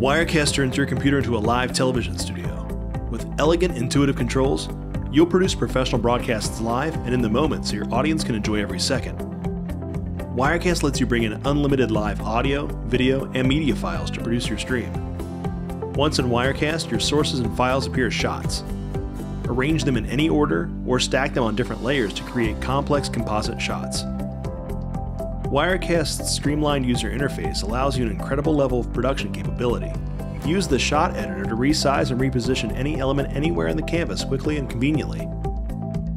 Wirecast turns your computer into a live television studio. With elegant, intuitive controls, you'll produce professional broadcasts live and in the moment so your audience can enjoy every second. Wirecast lets you bring in unlimited live audio, video, and media files to produce your stream. Once in Wirecast, your sources and files appear as shots. Arrange them in any order or stack them on different layers to create complex composite shots. Wirecast's streamlined user interface allows you an incredible level of production capability. Use the shot editor to resize and reposition any element anywhere in the canvas quickly and conveniently.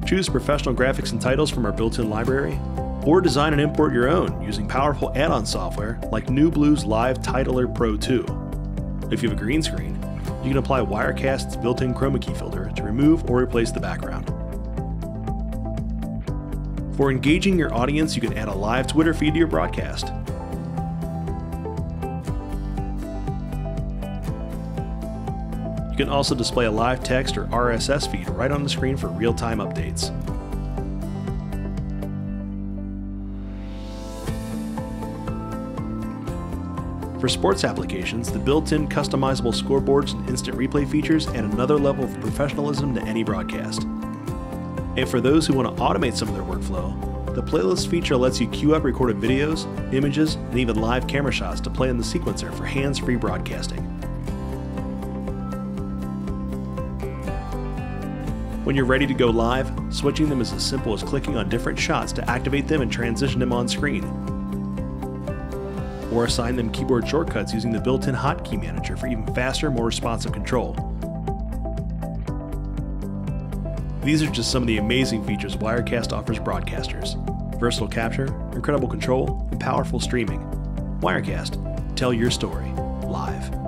Choose professional graphics and titles from our built-in library, or design and import your own using powerful add-on software like New Blue's Live Titler Pro 2. If you have a green screen, you can apply Wirecast's built-in chroma key filter to remove or replace the background. For engaging your audience, you can add a live Twitter feed to your broadcast. You can also display a live text or RSS feed right on the screen for real-time updates. For sports applications, the built-in customizable scoreboards and instant replay features add another level of professionalism to any broadcast. And for those who want to automate some of their workflow, the playlist feature lets you queue up recorded videos, images, and even live camera shots to play in the sequencer for hands-free broadcasting. When you're ready to go live, switching them is as simple as clicking on different shots to activate them and transition them on screen, or assign them keyboard shortcuts using the built-in hotkey manager for even faster, more responsive control. These are just some of the amazing features Wirecast offers broadcasters. Versatile capture, incredible control, and powerful streaming. Wirecast, tell your story live.